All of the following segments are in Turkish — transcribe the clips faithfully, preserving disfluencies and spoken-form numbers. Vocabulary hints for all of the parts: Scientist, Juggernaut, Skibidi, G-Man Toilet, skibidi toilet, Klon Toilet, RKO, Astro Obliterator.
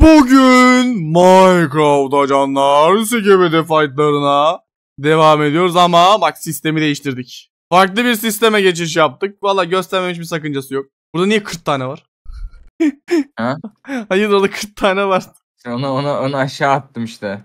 Bugün MyCraft'da canlar Skibidi fightlarına devam ediyoruz ama bak sistemi değiştirdik. Farklı bir sisteme geçiş yaptık. Valla göstermemiş bir sakıncası yok. Burada niye kırk tane var? Ha? Hayır, orada kırk tane var. Onu, onu, onu aşağı attım işte.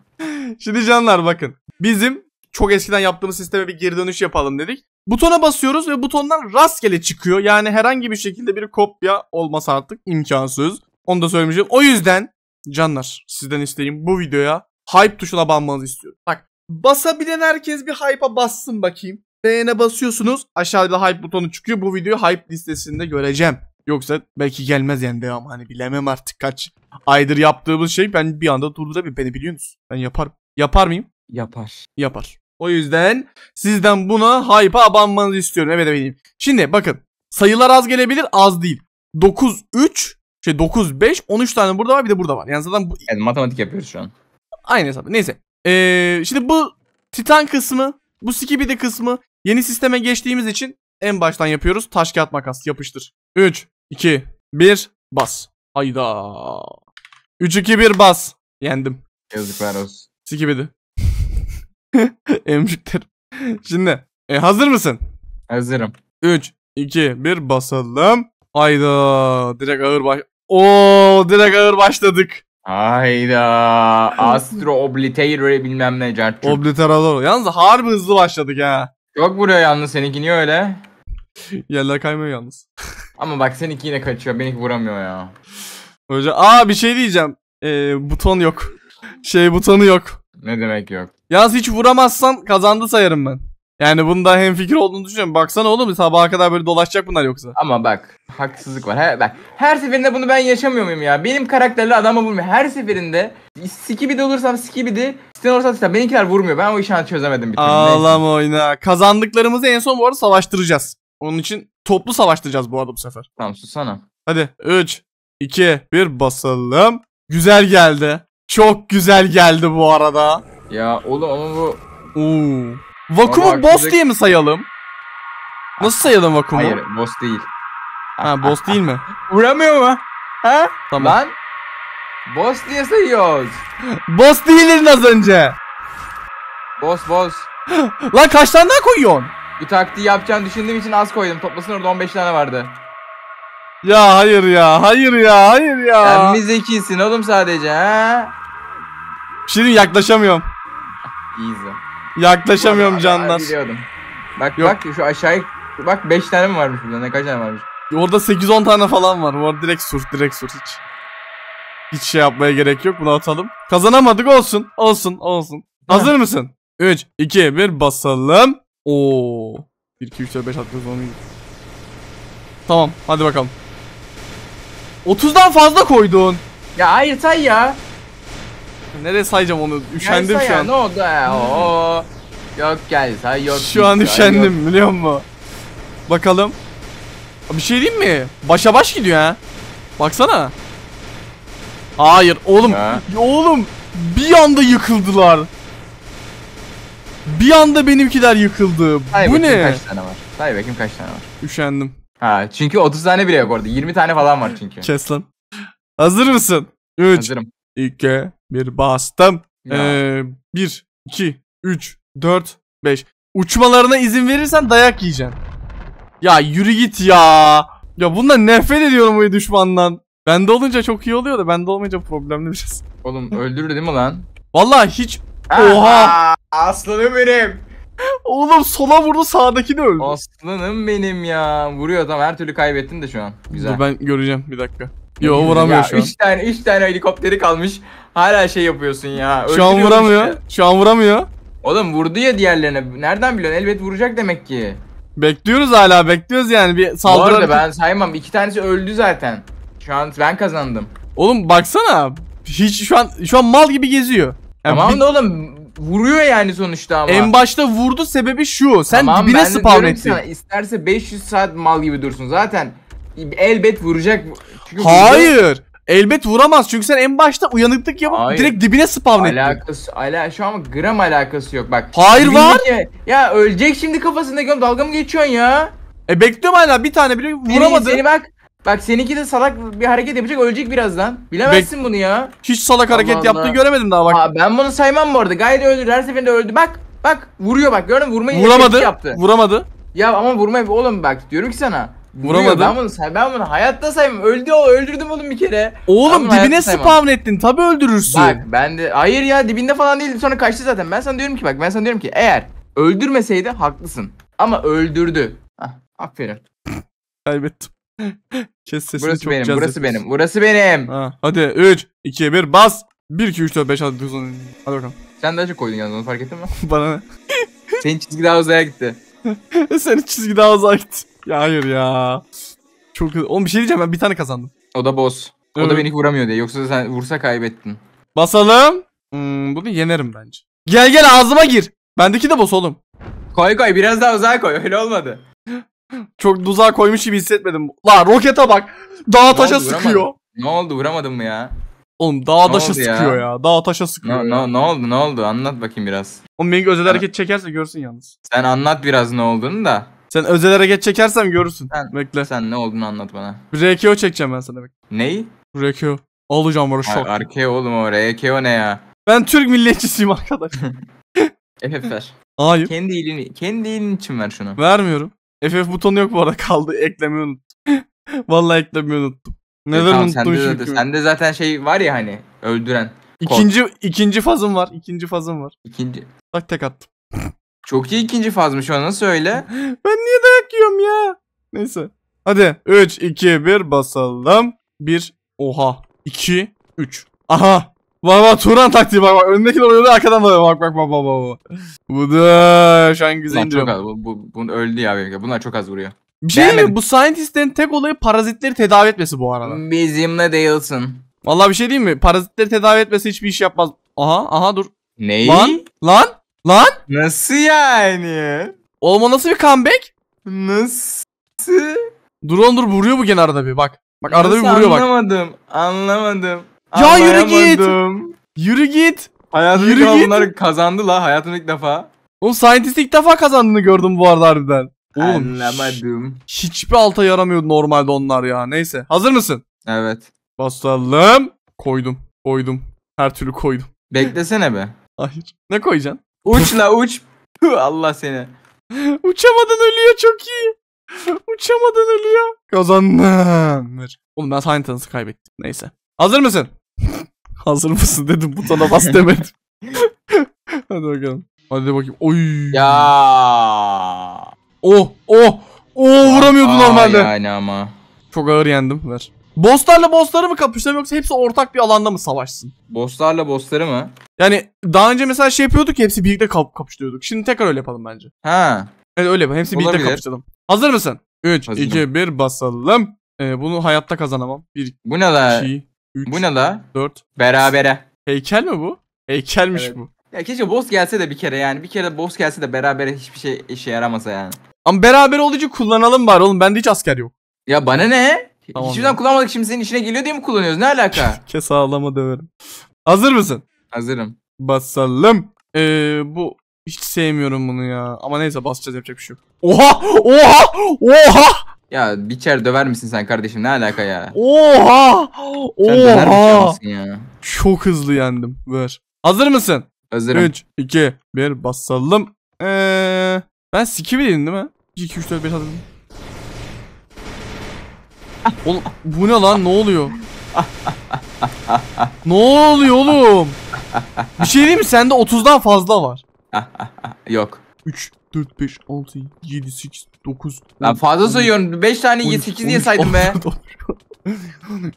Şimdi canlar bakın. Bizim çok eskiden yaptığımız sisteme bir geri dönüş yapalım dedik. Butona basıyoruz ve butonlar rastgele çıkıyor. Yani herhangi bir şekilde bir kopya olmasa artık imkansız. Onu da söylemeyeceğim. O yüzden canlar sizden isteyeyim, bu videoya hype tuşuna basmanızı istiyorum. Bak, basabilen herkes bir hype'a bassın bakayım. Beğene basıyorsunuz, aşağıda hype butonu çıkıyor. Bu videoyu hype listesinde göreceğim. Yoksa belki gelmez yani devam, hani bilemem artık kaç aydır yaptığımız şey. Ben bir anda durdurabilirim, beni biliyorsunuz. Ben yaparım. Yapar mıyım? Yapar. Yapar. O yüzden sizden buna hype'a abanmanızı istiyorum. Evet efendim. Şimdi bakın, sayılar az gelebilir, az değil. dokuz, üç, şey dokuz, beş, on üç tane burada var, bir de burada var. Yani zaten bu... yani matematik yapıyoruz şu an. Aynı hesap. Neyse. Ee, şimdi bu Titan kısmı, bu Skibidi kısmı yeni sisteme geçtiğimiz için en baştan yapıyoruz. Taş, kağıt, makas, yapıştır. üç, iki, bir, bas. Hayda. üç, iki, bir, bas. Yendim. Yazıklar olsun. Skibidi. Emşiktir. Şimdi e, hazır mısın? Hazırım. üç, iki, bir basalım. Hayda. Direkt ağır baş... Oo, direkt ağır başladık. Hayda. Astro Obliterator bilmem ne. Obliterator. Yalnız harbi hızlı başladık ha. Yok buraya yalnız, seninki niye öyle? Yerler kaymıyor yalnız. Ama bak seninki yine kaçıyor. Benimki vuramıyor ya. Hoca... Aa, bir şey diyeceğim. Ee, buton yok. Şey butonu yok. Ne demek yok? Yalnız hiç vuramazsan kazandı sayarım ben. Yani bunda hemfikir olduğunu düşünüyorum. Baksana oğlum, sabaha kadar böyle dolaşacak bunlar yoksa. Ama bak haksızlık var. Her, bak, her seferinde bunu ben yaşamıyor muyum ya? Benim karakterli adamı vurmuyor. Her seferinde Skibidi olursam Skibidi, Titan olursam Titan. Benimkiler vurmuyor. Ben o işi çözemedim bir türlü. Ağlama oyna. Kazandıklarımızı en son bu arada savaştıracağız. Onun için toplu savaştıracağız bu arada bu sefer. Tamam, susana. Hadi üç, iki, bir basalım. Güzel geldi. Çok güzel geldi bu arada. Ya oğlum ama bu... Oo. Vakumu ama boss diye mi sayalım? Nasıl sayalım vakumu? Hayır, boss değil. Ha, boss değil mi? Vuramıyor mu? Ha? Tamam. Lan, boss diye sayıyoruz. Boss değildin az önce. Boss boss. Lan kaç tane daha koyuyorsun? Bu taktiği yapacağını düşündüğüm için az koydum. Toplasın, orada on beş tane vardı. Ya hayır ya, hayır ya, hayır ya. Sen mi zekisin oğlum sadece ha? Şimdi yaklaşamıyorum. Easy. Yaklaşamıyorum abi, canlar. Abi, bak yok. Bak şu aşağıya bak, beş tane mi varmış burada, ne kaç tane varmış? Orada sekiz on tane falan var. Bu arada direkt sur, direkt sur hiç. Hiç şey yapmaya gerek yok, bunu atalım. Kazanamadık, olsun, olsun, olsun. Ha. Hazır mısın? üç, iki, bir basalım. Oo. bir, iki, üç, dört, beş atıyoruz onu. Tamam, hadi bakalım. otuzdan fazla koydun. Ya hayır, say ya. Nereye sayacağım onu? Üşendim yani şu ya, an. Ne oldu ya? Oo. Yok gel say, yok. Şu an üşendim yok. Biliyor musun? Bakalım. Bir şey diyeyim mi? Başa baş gidiyor ha. Baksana. Hayır oğlum. Ha. Oğlum bir anda yıkıldılar. Bir anda benimkiler yıkıldı. Say, bu ne? Kaç tane var? Say bakayım kaç tane var? Üşendim. Ha, çünkü otuz tane bile yok orada. yirmi tane falan var çünkü. Kes lan. Hazır mısın? üç, iki, bir bastım. Ee, bir, iki, üç, dört, beş. Uçmalarına izin verirsen dayak yiyeceksin. Ya yürü git ya. Ya bundan nefret ediyorum bu düşmandan. Bende olunca çok iyi oluyor da bende olmayınca problemli biraz. Oğlum öldürür değil mi lan? Vallahi hiç. Oha. Aslanım benim. Oğlum sola vurdu, sağdakini öldü. Aslanım benim ya. Vuruyor tam, her türlü kaybettin de şu an. Güzel. Dur ben göreceğim bir dakika. Yo, vuramıyor ya, şu an. üç tane üç tane helikopteri kalmış. Hala şey yapıyorsun ya. Şu an vuramıyor. Işte. Şu an vuramıyor. Oğlum vurdu ya diğerlerine. Nereden biliyorsun? Elbet vuracak demek ki. Bekliyoruz hala, bekliyoruz yani bir saldırı. Bu arada ben saymam. iki tanesi öldü zaten. Şu an ben kazandım. Oğlum baksana. Hiç şu an şu an mal gibi geziyor. Yani tamam bir... da oğlum vuruyor yani sonuçta ama. En başta vurdu, sebebi şu. Sen tamam, dibine spawn ettin. Sana, isterse beş yüz saat mal gibi dursun zaten. Elbet vuracak. Çünkü hayır. Vuracak. Elbet vuramaz çünkü sen en başta uyanıklık yapıp hayır, direkt dibine spawn ettin. Alakası, ala, şu an gram alakası yok bak. Hayır var. Ya, ya ölecek şimdi kafasında, dalga mı geçiyorsun ya? E bekliyorum hala, bir tane bile vuramadı. Seni, seni bak Bak seninki de salak bir hareket yapacak, ölecek birazdan. Bilemezsin Be bunu ya. Hiç salak hareket Allah yaptığını Allah. göremedim daha bak. Aa, ben bunu saymam bu arada. Gayet öldü. Her seferinde öldü. Bak bak vuruyor bak. Gördün mü? Vurmayı vuramadı. Yaptı. Vuramadı. Ya ama vurmayı oğlum bak diyorum ki sana. Vuramadı. Ben bunu, ben bunu hayatta saymam. Öldü o. Öldürdüm oğlum bir kere. Oğlum dibine spawn ettin. Tabii öldürürsün. Bak ben de hayır ya dibinde falan değildi. Sonra kaçtı zaten. Ben sana diyorum ki bak ben sana diyorum ki eğer öldürmeseydi haklısın. Ama öldürdü. Hah, aferin. Kaybettim. Kes sesini, burası çok benim, burası etmiş. benim, burası benim. Ha, hadi üç, iki, bir bas. bir, iki, üç, dört, beş, altı, dokuz, on. Hadi bakalım. Sen daha çok koydun yalnız, onu fark ettin mi? Bana ne? Senin çizgi daha uzaya gitti. Senin çizgi daha uzaya gitti. Ya hayır ya. Çok güzel. Oğlum bir şey diyeceğim, ben bir tane kazandım. O da boss. O evet. da beni vuramıyor diye. Yoksa sen vursa kaybettin. Basalım. Hmm, bunu yenerim bence. Gel gel ağzıma gir. Bendeki de boss oğlum. Koy koy biraz daha uzağa koy. Öyle olmadı. Çok tuzağa koymuş gibi hissetmedim. La rokete bak. Dağa taşa sıkıyor. Ne oldu, vuramadın mı ya? Oğlum dağa taşa sıkıyor ya. Dağa taşa sıkıyor. Ne oldu, ne oldu? Anlat bakayım biraz. Oğlum benim özel hareket çekerse görsün yalnız. Sen anlat biraz ne olduğunu da. Sen özel hareket çekersem görürsün. Sen, bekle. Sen ne olduğunu anlat bana. R K O çekeceğim ben sana. Neyi? R K O. Alacağım var şok. R K O oğlum o. R K O ne ya? Ben Türk milliyetçisiyim arkadaş. F F ver. Hayır. Kendi ilini, kendi ilin için ver şunu. Vermiyorum. F F butonu yok bu arada, kaldı. Eklemeyi unuttum. Vallahi eklemeyi unuttum. Neden e, tamam, unuttum şimdi? Sende sen zaten şey var ya hani öldüren. İkinci kol. ikinci fazım var. İkinci fazım var. İkinci. Bak tek attım. Çok iyi ikinci fazmış o, nasıl öyle? Ben niye dayak yiyorum ya? Neyse. Hadi üç, iki, bir basalım. bir. Oha. iki, üç. Aha. Bak bak Turan taktiği bak bak. Önündeki de oluyor, arkadan da bak bak bak bak bak. Bu da şu an güzel indiriyorum. Bu, bu, bu öldü ya. Bunlar çok az vuruyor. Bir şey mi? Bu scientistlerin tek olayı parazitleri tedavi etmesi bu arada. Bizimle değilsin. Vallahi bir şey diyeyim mi? Parazitleri tedavi etmesi hiçbir iş yapmaz. Aha aha dur. Neyi? Lan lan lan. Nasıl yani? Oğlum o nasıl bir comeback? Nasıl? Dur oğlum dur, vuruyor bu gene arada bir bak. Bak arada nasıl bir vuruyor bak. Anlamadım anlamadım. Ya yürü git. Yürü git. Hayatımda bunlar kazandı la, hayatımın ilk defa. Oğlum Scientist ilk defa kazandığını gördüm bu arada harbiden. Oğlum, anlamadım. Hiçbir alta yaramıyordu normalde onlar ya. Neyse, hazır mısın? Evet. Basalım. Koydum. Koydum. Her türlü koydum. Beklesene be. Hayır. Ne koyacaksın? Uç la uç. Allah seni. Uçamadan ölüyor, çok iyi. Uçamadan ölüyor. Kazandım. Oğlum ben Scientist'ı kaybettim. Neyse. Hazır mısın? Hazır mısın dedim, butona bas demedim. Hadi bakalım. Hadi bakayım. Oy. Ya. Oh, oh. Oh, vuramıyordu Aa, normalde. Yani ama. Çok ağır yendim. Ver. Bosslarla bossları mı kapışalım yoksa hepsi ortak bir alanda mı savaşsın? Bosslarla bossları mı? Yani daha önce mesela şey yapıyorduk, hepsi birlikte kap kapıştırıyorduk. Şimdi tekrar öyle yapalım bence. Ha. Evet öyle yapalım. Hepsi Olabilir. birlikte kapışalım. Hazır mısın? üç, iki, bir basalım. Ee, bunu hayatta kazanamam. bir, bu ne la? üç, bu ne la? dört. Berabere. Heykel mi bu? Heykelmiş evet. bu. Ya keşke boss gelse de bir kere yani. Bir kere boss gelse de berabere hiçbir şey işe yaramasa yani. Ama beraber olduğu için kullanalım bari oğlum. Bende hiç asker yok. Ya bana ne? Tamam, hiçbirden kullanmadık, şimdi senin işine geliyor diye mi kullanıyoruz? Ne alaka? Kes ağlama döverim. Hazır mısın? Hazırım. Basalım. Ee, bu hiç sevmiyorum bunu ya. Ama neyse basacağız, yapacak bir şey yok. Oha! Oha! Oha! Ya biçer döver misin sen kardeşim, ne alaka ya? Oha! Oha! Ya? Çok hızlı yendim. Ver. Hazır mısın? Hazırım. üç, iki, bir basalım. Ee, ben Skibidi'yim değil mi? bir, iki, üç, dört, beş hazırım. Oğlum bu ne lan, ne oluyor? Ne oluyor oğlum? Bir şey diyeyim mi, sende otuzdan fazla var. Yok. üç, dört, beş, altı, yedi, sekiz, dokuz. Ben fazla sayıyorum. beş tane sekiz diye saydım be.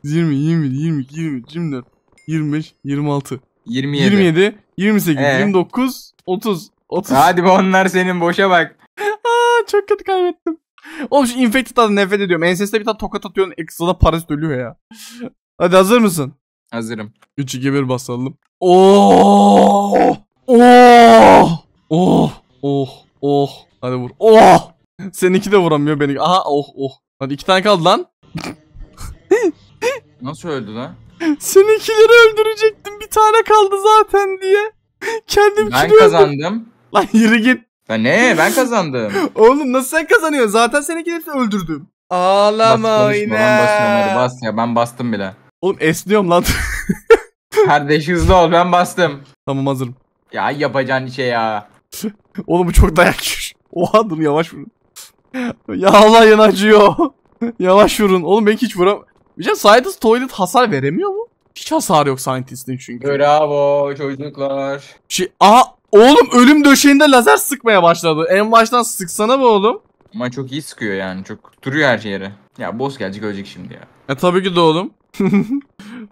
yirmi, yirmi bir, yirmi iki, yirmi üç, yirmi dört, yirmi beş, yirmi altı, yirmi yedi, yirmi sekiz, yirmi dokuz, otuz, otuz. Hadi be onlar senin, boşa bak. Aa, çok kötü kaybettim. Oğlum şu infected'dan nefret ediyorum. Enses'te bir tane tokat atıyorsun, ekstra parazit ölüyor ya. Hadi hazır mısın? Hazırım. üç, iki, bir basalım. Oo! Oo! Oo! Oh oh hadi vur. Oh! Seninki de vuramıyor beni. Aha oh oh. Hadi iki tane kaldı lan. Nasıl öldü lan? Seninkileri öldürecektim. Bir tane kaldı zaten diye. Kendim Ben kazandım. Öldüm. Lan yürü git. Ya ne? Ben kazandım. Oğlum nasıl sen kazanıyorsun? Zaten seninkileri öldürdüm. Ağlama bas, yine. Hadi bas ya, ben bastım bile. Oğlum esniyorum lan. Kardeş hızlı ol, ben bastım. Tamam hazırım. Ya yapacağın şey ya. Oğlum bu çok dayak yiyor. Oha dur yavaş vurun. Ya Allah yana acıyor. Yavaş vurun. Oğlum ben hiç vuram. Bir şey, Scientist Toilet hasar veremiyor mu? Hiç hasar yok Scientist'in çünkü. Bravo çocuklar. Şey, aha oğlum ölüm döşeğinde lazer sıkmaya başladı. En baştan sıksana be oğlum. Ama çok iyi sıkıyor yani, çok duruyor her yere. Ya boss gelecek ölecek şimdi ya. E tabii ki de oğlum.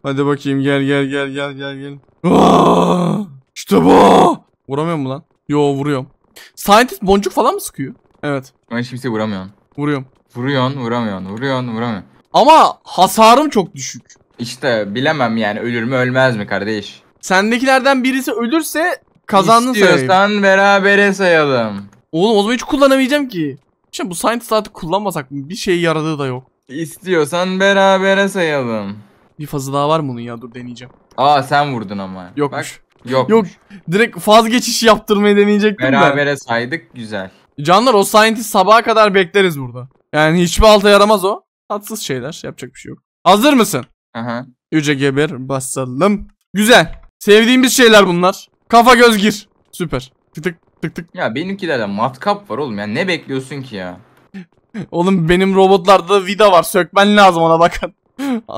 Hadi bakayım, gel gel gel gel gel gel. Aa, işte bu. Vuramıyor mu lan? Yo vuruyorum. Scientist boncuk falan mı sıkıyor? Evet. Ben kimseye vuramıyorum. Vuruyorum. Vuruyorsun vuramıyorsun vuruyorsun vuramıyorsun. Ama hasarım çok düşük. İşte bilemem yani, ölür mü ölmez mi kardeş? Sendekilerden birisi ölürse kazandın sayalım. İstiyorsan berabere sayalım. Oğlum o zaman hiç kullanamayacağım ki. Şimdi bu Scientist artık kullanmasak mı? Bir şey yaradığı da yok. İstiyorsan berabere sayalım. Bir fazla daha var mı bunun ya? Dur deneyeceğim. Aa sen vurdun ama. Yokmuş. Bak, yokmuş. Yok. Direkt faz geçişi yaptırmayı deneyecektim ben. Berabere saydık, güzel. Canlar o Scientist sabaha kadar bekleriz burada. Yani hiçbir alta yaramaz o. Tatsız şeyler, yapacak bir şey yok. Hazır mısın? Aha. Yüce geber basalım. Güzel. Sevdiğimiz şeyler bunlar. Kafa göz gir. Süper. Tık tık tık tık. Ya benimkilerde matkap var oğlum ya, ne bekliyorsun ki ya? Oğlum benim robotlarda vida var, sökmen lazım ona bakın.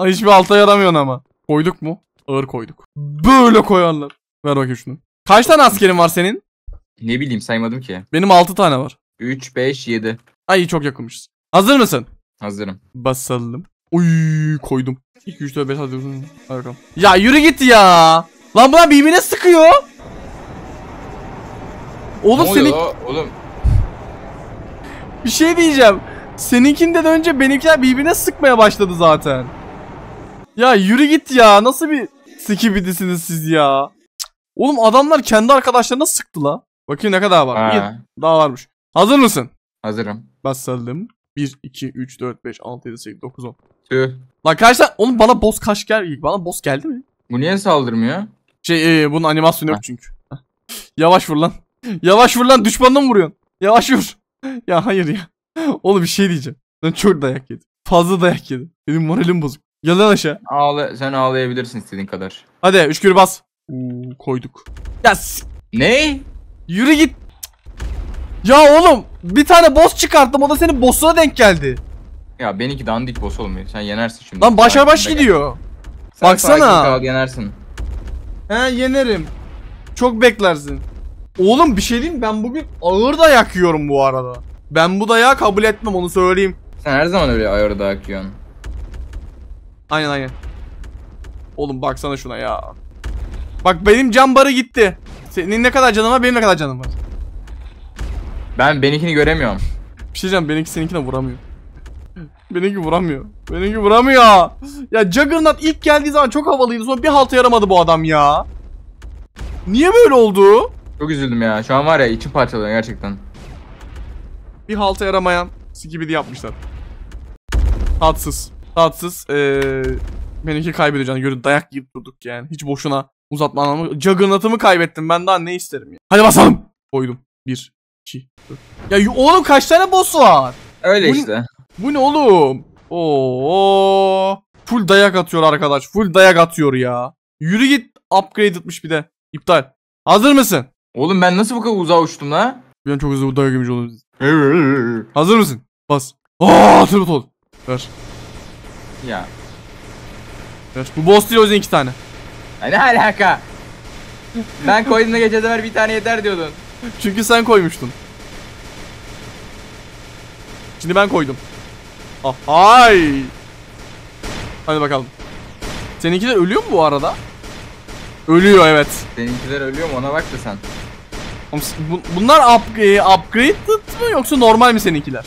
Hiçbir alta yaramıyorsun ama. Koyduk mu? Ağır koyduk. Böyle koyarlar. Ver bakayım şunu. Kaç tane askerin var senin? Ne bileyim, saymadım ki. Benim altı tane var. üç, beş, yedi. Ay çok yakınmışız. Hazır mısın? Hazırım. Basalım. Oy koydum. iki, üç, dört, beş, hadi bakalım. Ya yürü git ya. Lan buna birbirine sıkıyor. Oğlum senin... Oğlum. Bir şey diyeceğim. Seninkinden önce benimkiler birbirine sıkmaya başladı zaten. Ya yürü git ya. Nasıl bir skibidisiniz siz ya. Oğlum adamlar kendi arkadaşlarına sıktı la. Bakayım ne kadar var. Bir, daha varmış. Hazır mısın? Hazırım. Basalım. bir, iki, üç, dört, beş, altı, yedi, sekiz, dokuz, on. Tüh. Lan kaç tane? Oğlum bana boss kaç geldi? Bana boss geldi mi? Bu niye saldırmıyor? Şey e, bunun animasyonu yok çünkü. Yavaş vur lan. Yavaş vur lan, düşmanına mı vuruyorsun? Yavaş vur. Ya hayır ya. Oğlum bir şey diyeceğim. Ben çok dayak yedim. Fazla dayak yedim. Benim moralim bozuk. Gel lan aşağı. Ağla, sen ağlayabilirsin istediğin kadar. Hadi üç kür bas. Uuu koyduk. Ya ne? Yürü git. Ya oğlum bir tane boss çıkarttım, o da senin boss'una denk geldi. Ya benimki dandik boss olmuyor, sen yenersin şimdi. Lan başa baş gidiyor. Sen baksana. Kal, yenersin. He yenerim. Çok beklersin. Oğlum bir şey diyeyim mi? Ben bugün ağır dayak yiyorum bu arada. Ben bu dayağı kabul etmem, onu söyleyeyim. Sen her zaman öyle ağır dayak yiyorsun. Aynen aynen. Oğlum baksana şuna ya. Bak benim can barı gitti. Senin ne kadar canın var, benim ne kadar canım var. Ben benimkini göremiyorum. Bir şey diyeceğim, benimki seninkine vuramıyor. Benimki vuramıyor. Benimki vuramıyor. Ya Juggernaut ilk geldiği zaman çok havalıydı, sonra bir halta yaramadı bu adam ya. Niye böyle oldu? Çok üzüldüm ya. Şu an var ya içim parçalanıyor gerçekten. Bir halta yaramayan Skibidi yapmışlar. Tatsız. Tatsız. Ee, benimki kaybedeceğini görün. Dayak yiyip durduk yani. Hiç boşuna uzatma anlamı. Juggernaut'ımı kaybettim. Ben daha ne isterim ya. Hadi basalım. Koydum. Bir. Ya oğlum kaç tane boss var? Öyle bu işte. Ne, bu ne oğlum? Oo, full dayak atıyor arkadaş. Full dayak atıyor ya. Yürü git. Upgrade etmiş bir de. İptal. Hazır mısın? Oğlum ben nasıl bu kadar uzağa uçtum la? Ben çok hızlı dayak yemiş oldum. Hazır mısın? Bas. Aaa tırmıt oldu. Ver. Ya. Ver. Bu boss değil, o yüzden iki tane. Ya ne alaka? Ben koyduğumda geçen sefer bir tane yeter diyordun. Çünkü sen koymuştun. Şimdi ben koydum. Ah, ay. Hadi bakalım. Seninkiler ölüyor mu bu arada? Ölüyor evet. Seninkiler ölüyor mu, ona bak da sen. Bunlar upgrade, upgraded mı yoksa normal mi seninkiler?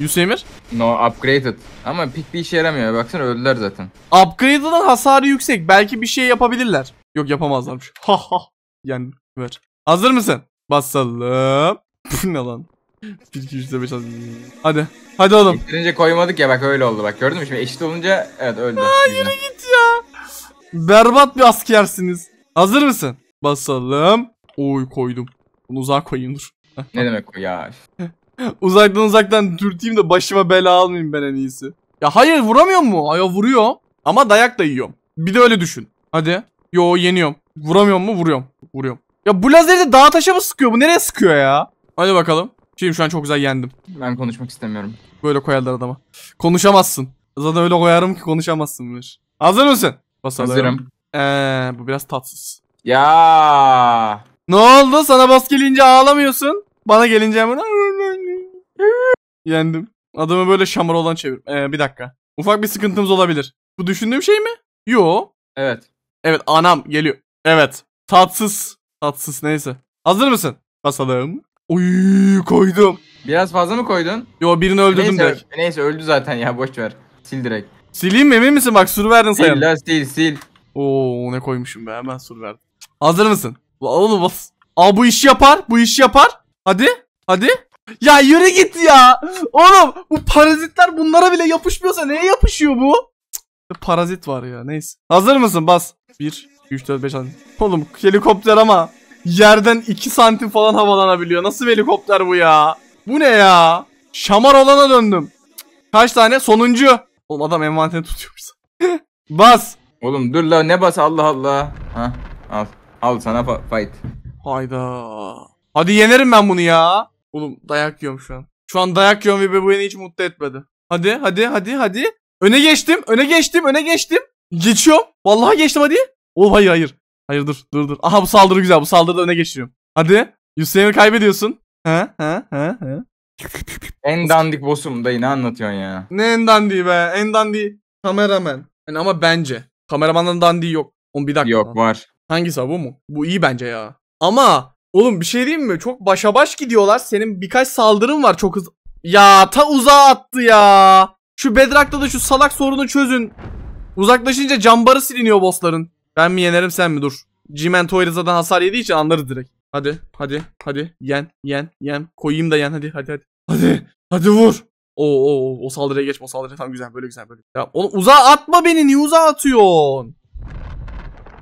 Yusemir? No, upgraded. Ama pek bir işe yaramıyor. Baksana öldüler zaten. Upgraded'ın hasarı yüksek. Belki bir şey yapabilirler. Yok yapamazlarmış. Ha ha. Yani ver. Hazır mısın? Basalım. Bu ne lan? bir, iki, üç, beş, hadi. Hadi oğlum. Ektirince koymadık ya, bak öyle oldu bak. Gördün mü şimdi eşit olunca evet öldü. Aa yürü git ya. Berbat bir askersiniz. Hazır mısın? Basalım. Oy koydum. Bunu uzağa koyayım dur. Ne demek o ya? Uzaktan uzaktan dürteyim de başıma bela almayayım ben en iyisi. Ya hayır, vuramıyor mu? Ay, vuruyor. Ama dayak da yiyorum. Bir de öyle düşün. Hadi. Yo, yeniyorum. Vuramıyor mu? Vuruyorum. Vuruyorum. Ya bu lazeri de dağa taşa mı sıkıyor? Bu nereye sıkıyor ya? Hadi bakalım. Şimdi şu an çok güzel yendim. Ben konuşmak istemiyorum. Böyle koyarlar adama. Konuşamazsın. Zaten öyle koyarım ki konuşamazsın. Bir. Hazır mısın? Basalım. Hazırım. Ee, bu biraz tatsız. Ya. Ne oldu? Sana boss gelince ağlamıyorsun. Bana gelince hemen... Yendim. Adamı böyle şamar olan çevir. Ee, bir dakika. Ufak bir sıkıntımız olabilir. Bu düşündüğüm şey mi? Yo. Evet. Evet, anam geliyor. Evet. Tatsız. Tatsız, neyse. Hazır mısın? Basalım. Uyuu, koydum. Biraz fazla mı koydun? Yo, birini öldürdüm neyse, direkt. Neyse, öldü zaten ya, boş ver. Sil direkt. Sileyim mi, emin misin? Bak, sur verdin sayın. Sil la, sil sil. Oo, ne koymuşum be, hemen sur verdim. Hazır mısın? Oğlum bas. Aa, bu işi yapar, bu işi yapar. Hadi, hadi. Ya yürü git ya. Oğlum bu parazitler bunlara bile yapışmıyorsa neye yapışıyor bu? Cık, parazit var ya, neyse. Hazır mısın? Bas. bir, iki, üç, dört, beş, altı. Oğlum helikopter ama yerden iki santim falan havalanabiliyor. Nasıl bir helikopter bu ya? Bu ne ya? Şamar olana döndüm. Kaç tane? Sonuncu. Oğlum adam envanteri tutuyor bize. Bas. Oğlum dur la, ne bas, Allah Allah. Hah, al. Al sana fight. Hayda. Hadi yenerim ben bunu ya. Oğlum dayak yiyorum şu an. Şu an dayak yiyorum ve bu beni hiç mutlu etmedi. Hadi hadi hadi hadi. Öne geçtim, öne geçtim, öne geçtim. Geçiyorum. Vallahi geçtim, hadi. Oh hayır hayır. Hayır dur dur dur. Aha, bu saldırı güzel. Bu saldırıda öne geçiyorum. Hadi. Hüseyin'i kaybediyorsun. He he he he. En dandik boss'um dayı, ne anlatıyorsun ya? Ne en dandiği be? En dandiği kameraman. Yani ama bence kameramandan dandiği yok. Oğlum bir dakika. Yok, var. Hangisi abi, bu mu? Bu iyi bence ya. Ama oğlum bir şey diyeyim mi? Çok başa baş gidiyorlar. Senin birkaç saldırın var çok hızlı. Ya ta uzağa attı ya. Şu Bedrock'ta da şu salak sorunu çözün. Uzaklaşınca cambarı siliniyor bossların. Ben mi yenerim sen mi? Dur. G-Man Toilet'dan hasar yediği için anlarız direkt. Hadi hadi hadi yen yen yen. Koyayım da yen, hadi hadi hadi. Hadi hadi vur. Oo, oo, o saldırıya geçme, o saldırıya tam güzel böyle güzel böyle. Ya oğlum uzağa atma beni, niye uzağa atıyorsun?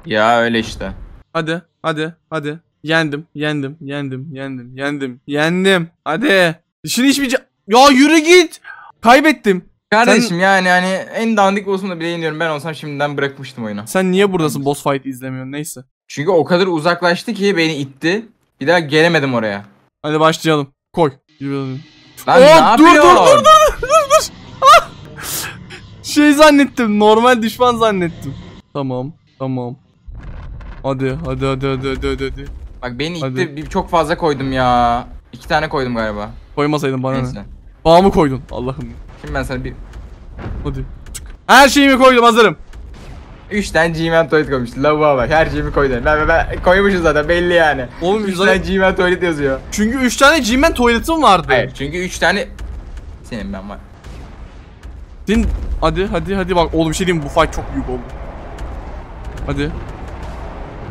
Ya öyle işte. Hadi hadi hadi. Yendim, yendim, yendim, yendim, yendim, yendim. Hadi. Şimdi hiçbir... Ya yürü git. Kaybettim. Kardeşim sen... yani hani en dandik boss'umda bile yeniyorum. Ben olsam şimdiden bırakmıştım oyunu. Sen niye buradasın, boss fight izlemiyorsun? Neyse. Çünkü o kadar uzaklaştı ki beni itti. Bir daha gelemedim oraya. Hadi başlayalım. Koy. Lan oh, ne yapıyorsun? Dur dur dur dur dur. Ah. Şey zannettim. Normal düşman zannettim. Tamam tamam. Hadi hadi hadi hadi hadi hadi. Bak beni itti, bir çok fazla koydum ya. İki tane koydum galiba. Koymasaydın bana neyse. Ne? Bağımı koydun Allah'ım. Şimdi ben sana bir... Hadi. Her şeyimi koydum, hazırım. Üç tane G-Man Toilet koymuş. Lavuğa bak, her şeyimi koydum. Ben, ben koymuşum zaten belli yani. Oğlum üç tane G-Man Toilet yazıyor. Çünkü üç tane G-Man Toilet'im vardı. Hayır çünkü üç tane... Senin ben var. Din... Hadi hadi hadi bak oğlum, bir şey diyeyim, bu fight çok büyük oldu. Hadi.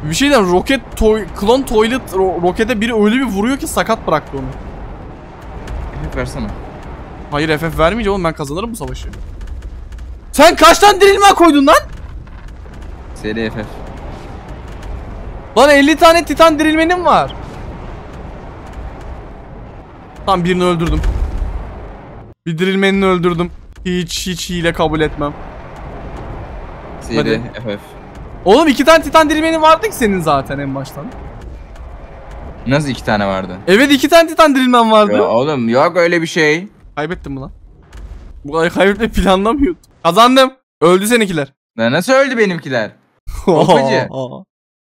Bir şeyden roket toy, klon toilet ro rokete biri öyle bir vuruyor ki sakat bıraktı onu. F F versene. Hayır F F vermeyeceğim oğlum, ben kazanırım bu savaşı. Sen kaç tane dirilmen koydun lan? Seri F F. Lan elli tane titan dirilmenim var. Tam birini öldürdüm. Bir dirilmenini öldürdüm. Hiç hiç hile kabul etmem. Seri F F. Oğlum iki tane titan dirilmenin vardı ki senin zaten en baştan. Nasıl iki tane vardı? Evet iki tane titan dirilmen vardı. Ya oğlum yok öyle bir şey. Kaybettim mi lan? Bu kadar kaybetme planlamıyordum. Kazandım. Öldü seninkiler. Ya nasıl öldü benimkiler? Topacı.